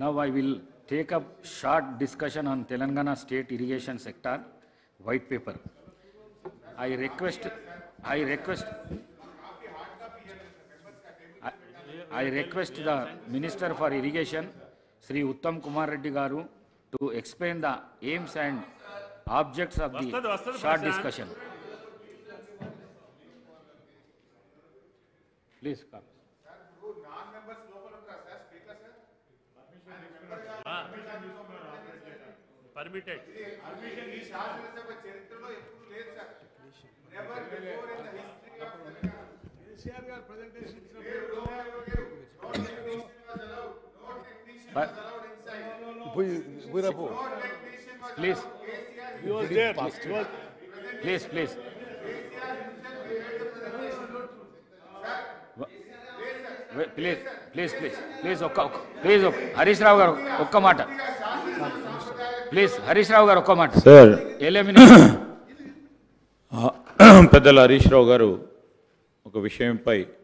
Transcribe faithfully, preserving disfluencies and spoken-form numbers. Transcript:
Now I will take up short discussion on Telangana State Irrigation Sector White Paper. I request, I request, I, I request the Minister for Irrigation, Sri Uttam Kumar Reddy Garu, to explain the aims and objects of the short discussion. Please come. Permitted. Permission is charged as a charitable place. Never before in the history of Telangana. Your presentation is no technician was allowed. No technician was allowed inside. No technician was allowed. Please. He was there. Please, please. Please, please, please. Please, okay. Please, okay. Harish Rao garu, okka maata. Please, Harish Rao garu, okka maata. Sir. Peddala Harish Rao garu, oka vishayam pai